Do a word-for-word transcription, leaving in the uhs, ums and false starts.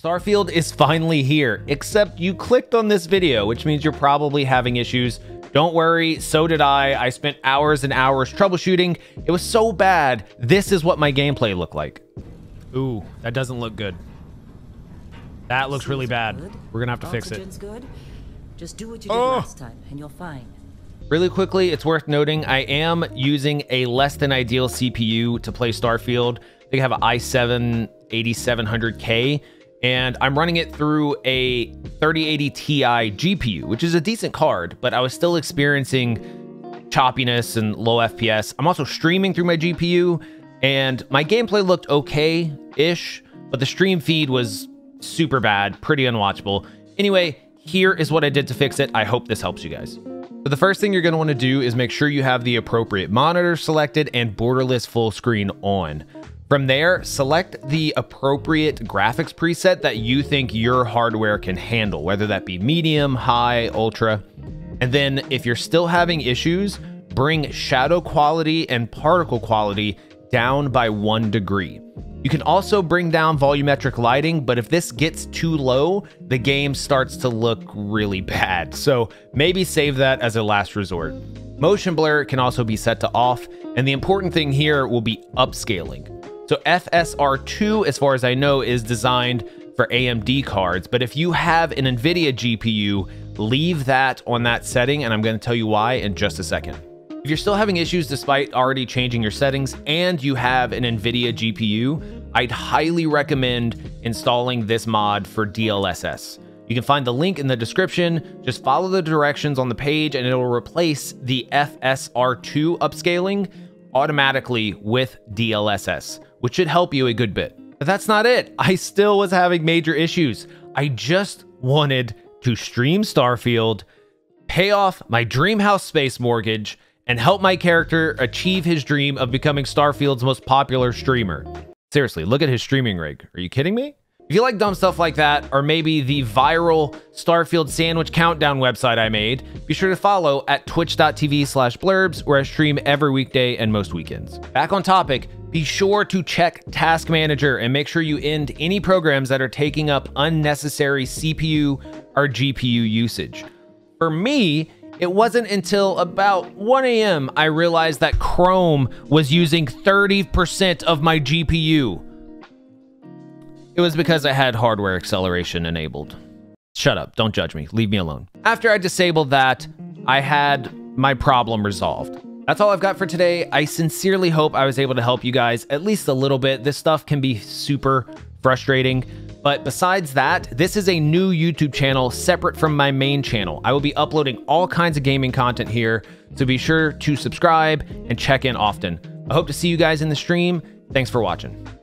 Starfield is finally here, except you clicked on this video, which means you're probably having issues. Don't worry, so did I. I spent hours and hours troubleshooting. It was so bad, this is what my gameplay looked like. Ooh, that doesn't look good. That looks really bad. We're gonna have to fix it. Good. Just do what you did last time and you'll find. Really quickly, it's worth noting I am using a less than ideal C P U to play Starfield. I think I have an i seven eighty-seven hundred K. And I'm running it through a thirty eighty Ti G P U, which is a decent card, but I was still experiencing choppiness and low F P S. I'm also streaming through my G P U, and my gameplay looked okay-ish, but the stream feed was super bad, pretty unwatchable. Anyway, here is what I did to fix it. I hope this helps you guys. So the first thing you're going to want to do is make sure you have the appropriate monitor selected and borderless full screen on. From there, select the appropriate graphics preset that you think your hardware can handle, whether that be medium, high, ultra. And then if you're still having issues, bring shadow quality and particle quality down by one degree. You can also bring down volumetric lighting, but if this gets too low, the game starts to look really bad. So maybe save that as a last resort. Motion blur can also be set to off, and the important thing here will be upscaling. So F S R two, as far as I know, is designed for A M D cards, but if you have an NVIDIA G P U, leave that on that setting, and I'm gonna tell you why in just a second. If you're still having issues despite already changing your settings and you have an NVIDIA G P U, I'd highly recommend installing this mod for D L S S. You can find the link in the description, just follow the directions on the page and it'll replace the F S R two upscaling automatically with D L S S. Which should help you a good bit. But that's not it. I still was having major issues. I just wanted to stream Starfield, pay off my Dreamhouse Space mortgage, and help my character achieve his dream of becoming Starfield's most popular streamer. Seriously, look at his streaming rig. Are you kidding me? If you like dumb stuff like that, or maybe the viral Starfield sandwich countdown website I made, be sure to follow at twitch dot T V slash blurbs, where I stream every weekday and most weekends. Back on topic, be sure to check Task Manager and make sure you end any programs that are taking up unnecessary C P U or G P U usage. For me, it wasn't until about one A M I realized that Chrome was using thirty percent of my G P U. It was because I had hardware acceleration enabled. Shut up, don't judge me, leave me alone. After I disabled that, I had my problem resolved. That's all I've got for today. I sincerely hope I was able to help you guys at least a little bit. This stuff can be super frustrating. But besides that, this is a new YouTube channel separate from my main channel. I will be uploading all kinds of gaming content here, so be sure to subscribe and check in often. I hope to see you guys in the stream. Thanks for watching.